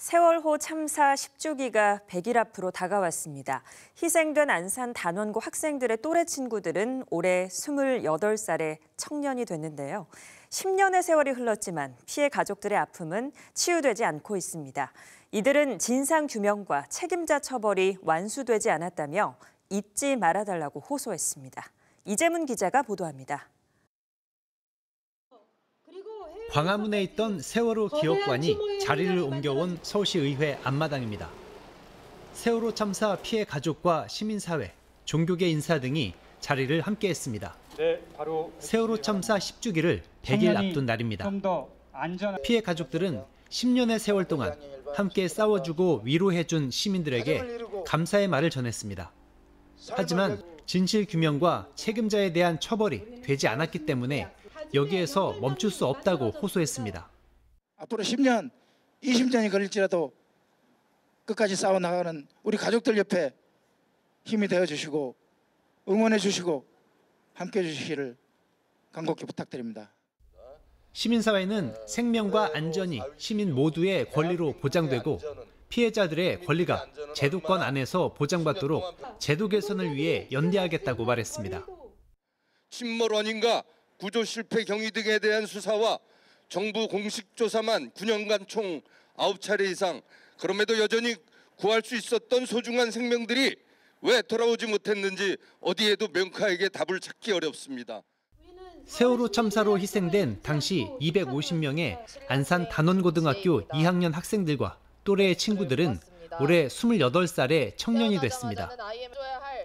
세월호 참사 10주기가 100일 앞으로 다가왔습니다. 희생된 안산 단원고 학생들의 또래 친구들은 올해 28살의 청년이 됐는데요. 10년의 세월이 흘렀지만 피해 가족들의 아픔은 치유되지 않고 있습니다. 이들은 진상규명과 책임자 처벌이 완수되지 않았다며 잊지 말아달라고 호소했습니다. 이제문 기자가 보도합니다. 광화문에 있던 세월호 기억관이 자리를 옮겨온 서울시의회 앞마당입니다. 세월호 참사 피해 가족과 시민사회, 종교계 인사 등이 자리를 함께했습니다. 세월호 참사 10주기를 100일 앞둔 날입니다. 피해 가족들은 10년의 세월 동안 함께 싸워주고 위로해준 시민들에게 감사의 말을 전했습니다. 하지만 진실규명과 책임자에 대한 처벌이 되지 않았기 때문에 여기에서 멈출 수 없다고 호소했습니다. 앞으로 10년, 20년이 걸릴지라도 끝까지 싸워나가는 우리 가족들 옆에 힘이 되어주시고 응원해주시고 함께해 주시기를 간곡히 부탁드립니다. 시민사회는 생명과 안전이 시민 모두의 권리로 보장되고 피해자들의 권리가 제도권 안에서 보장받도록 제도 개선을 위해 연대하겠다고 말했습니다. 침몰 원인과 구조 실패 경위 등에 대한 수사와 정부 공식 조사만 9년간 총 9차례 이상, 그럼에도 여전히 구할 수 있었던 소중한 생명들이 왜 돌아오지 못했는지 어디에도 명확하게 답을 찾기 어렵습니다. 세월호 참사로 희생된 당시 250명의 안산 단원고등학교 2학년 학생들과 또래의 친구들은 올해 28살의 청년이 됐습니다.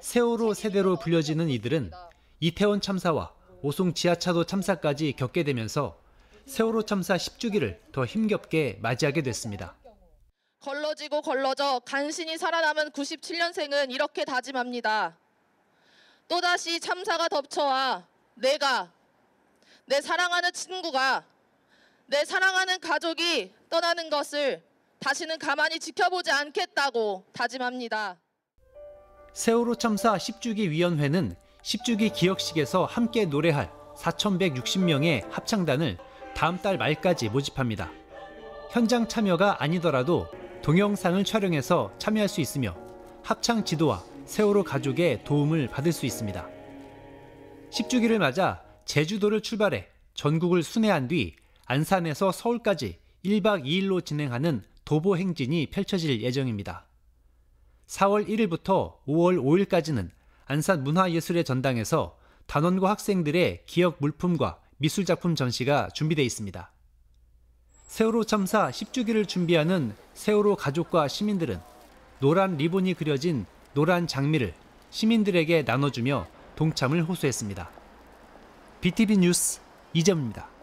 세월호 세대로 불려지는 이들은 이태원 참사와 오송 지하차도 참사까지 겪게 되면서 세월호 참사 10주기를 더 힘겹게 맞이하게 됐습니다. 걸러지고 걸러져 간신히 살아남은 97년생은 이렇게 다짐합니다. 또다시 참사가 덮쳐와 내가, 내 사랑하는 친구가, 내 사랑하는 가족이 떠나는 것을 다시는 가만히 지켜보지 않겠다고 다짐합니다. 세월호 참사 10주기 위원회는 10주기 기억식에서 함께 노래할 4,160명의 합창단을 다음 달 말까지 모집합니다. 현장 참여가 아니더라도 동영상을 촬영해서 참여할 수 있으며 합창 지도와 세월호 가족의 도움을 받을 수 있습니다. 10주기를 맞아 제주도를 출발해 전국을 순회한 뒤 안산에서 서울까지 1박 2일로 진행하는 도보 행진이 펼쳐질 예정입니다. 4월 1일부터 5월 5일까지는 안산 문화예술의 전당에서 단원고 학생들의 기억 물품과 미술작품 전시가 준비되어 있습니다. 세월호 참사 10주기를 준비하는 세월호 가족과 시민들은 노란 리본이 그려진 노란 장미를 시민들에게 나눠주며 동참을 호소했습니다. BTV 뉴스 이재문입니다.